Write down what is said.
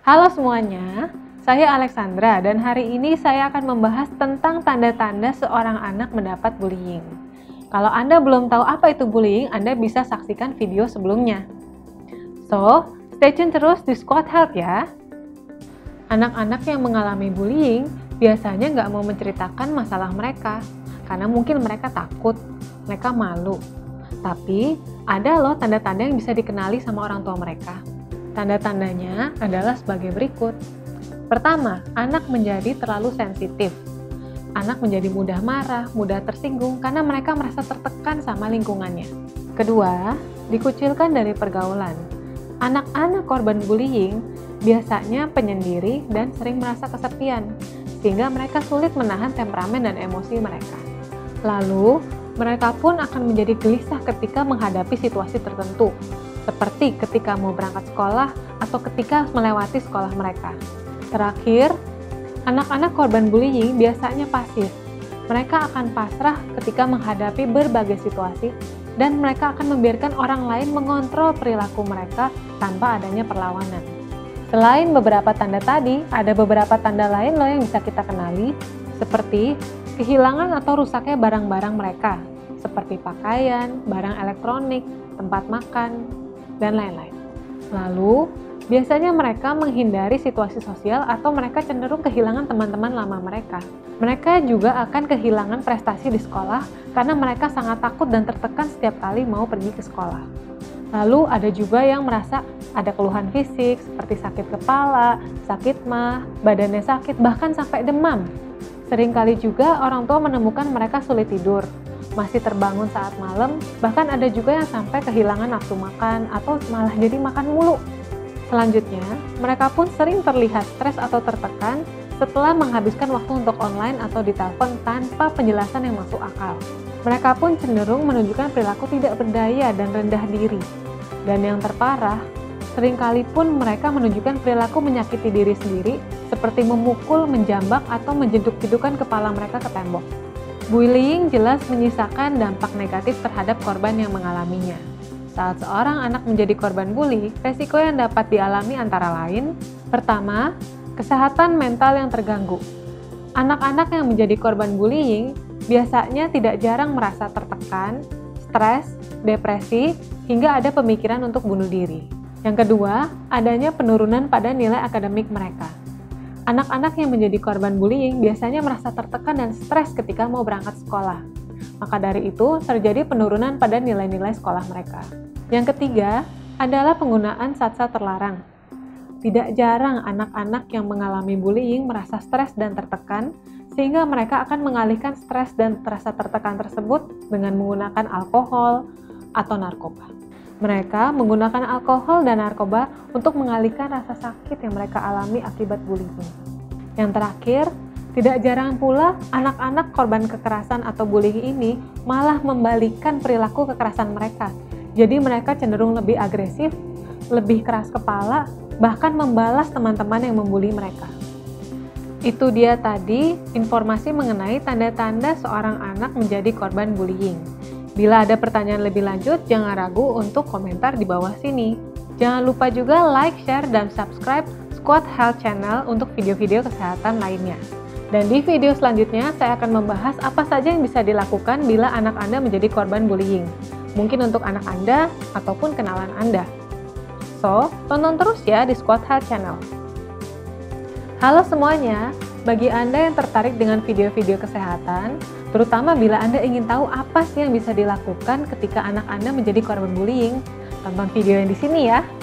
Halo semuanya, saya Alexandra dan hari ini saya akan membahas tentang tanda-tanda seorang anak mendapat bullying. Kalau Anda belum tahu apa itu bullying, Anda bisa saksikan video sebelumnya. So, stay tune terus di SKWAD Health ya. Anak-anak yang mengalami bullying biasanya nggak mau menceritakan masalah mereka, karena mungkin mereka takut, mereka malu. Tapi, ada loh tanda-tanda yang bisa dikenali sama orang tua mereka. Tanda-tandanya adalah sebagai berikut. Pertama, anak menjadi terlalu sensitif. Anak menjadi mudah marah, mudah tersinggung karena mereka merasa tertekan sama lingkungannya. Kedua, dikucilkan dari pergaulan. Anak-anak korban bullying biasanya penyendiri dan sering merasa kesepian, sehingga mereka sulit menahan temperamen dan emosi mereka. Lalu, mereka pun akan menjadi gelisah ketika menghadapi situasi tertentu, seperti ketika mau berangkat sekolah atau ketika melewati sekolah mereka. Terakhir, anak-anak korban bullying biasanya pasif. Mereka akan pasrah ketika menghadapi berbagai situasi dan mereka akan membiarkan orang lain mengontrol perilaku mereka tanpa adanya perlawanan. Selain beberapa tanda tadi, ada beberapa tanda lain loh yang bisa kita kenali, seperti kehilangan atau rusaknya barang-barang mereka, seperti pakaian, barang elektronik, tempat makan, dan lain-lain. Lalu, biasanya mereka menghindari situasi sosial atau mereka cenderung kehilangan teman-teman lama mereka. Mereka juga akan kehilangan prestasi di sekolah karena mereka sangat takut dan tertekan setiap kali mau pergi ke sekolah. Lalu ada juga yang merasa ada keluhan fisik seperti sakit kepala, sakit mah, badannya sakit, bahkan sampai demam. Seringkali juga orang tua menemukan mereka sulit tidur, masih terbangun saat malam, bahkan ada juga yang sampai kehilangan nafsu makan atau malah jadi makan mulu. Selanjutnya, mereka pun sering terlihat stres atau tertekan setelah menghabiskan waktu untuk online atau ditelepon tanpa penjelasan yang masuk akal. Mereka pun cenderung menunjukkan perilaku tidak berdaya dan rendah diri. Dan yang terparah, seringkali pun mereka menunjukkan perilaku menyakiti diri sendiri seperti memukul, menjambak, atau menjeduk-jedukan kepala mereka ke tembok. Bullying jelas menyisakan dampak negatif terhadap korban yang mengalaminya. Saat seorang anak menjadi korban bully, resiko yang dapat dialami antara lain, pertama, kesehatan mental yang terganggu. Anak-anak yang menjadi korban bullying biasanya tidak jarang merasa tertekan, stres, depresi, hingga ada pemikiran untuk bunuh diri. Yang kedua, adanya penurunan pada nilai akademik mereka. Anak-anak yang menjadi korban bullying biasanya merasa tertekan dan stres ketika mau berangkat sekolah. Maka dari itu, terjadi penurunan pada nilai-nilai sekolah mereka. Yang ketiga, adalah penggunaan zat-zat terlarang. Tidak jarang anak-anak yang mengalami bullying merasa stres dan tertekan, sehingga mereka akan mengalihkan stres dan rasa tertekan tersebut dengan menggunakan alkohol atau narkoba. Mereka menggunakan alkohol dan narkoba untuk mengalihkan rasa sakit yang mereka alami akibat bullying. Yang terakhir, tidak jarang pula anak-anak korban kekerasan atau bullying ini malah membalikkan perilaku kekerasan mereka. Jadi mereka cenderung lebih agresif, lebih keras kepala, bahkan membalas teman-teman yang membuli mereka. Itu dia tadi informasi mengenai tanda-tanda seorang anak menjadi korban bullying. Bila ada pertanyaan lebih lanjut, jangan ragu untuk komentar di bawah sini. Jangan lupa juga like, share, dan subscribe SKWAD Health Channel untuk video-video kesehatan lainnya. Dan di video selanjutnya, saya akan membahas apa saja yang bisa dilakukan bila anak Anda menjadi korban bullying. Mungkin untuk anak Anda, ataupun kenalan Anda. So, tonton terus ya di SKWAD Health Channel. Halo semuanya, bagi Anda yang tertarik dengan video-video kesehatan, terutama bila Anda ingin tahu apa sih yang bisa dilakukan ketika anak Anda menjadi korban bullying. Tonton video yang di sini ya.